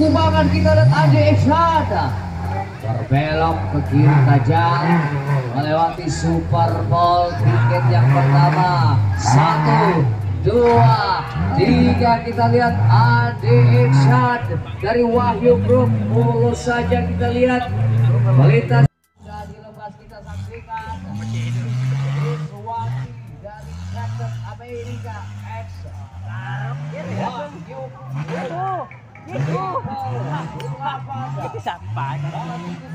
sumbangan kita lihat Adi Isha berbelok ke kiri tajam melewati Super Bowl tiket yang pertama. 1, 2, 3 kita lihat Adi Isha dari Wahyu Group. Mulus saja kita lihat kualitas sudah dilepas, kita saksikan visualisasi dari Texas Amerika X Wahyu. Itu siapa?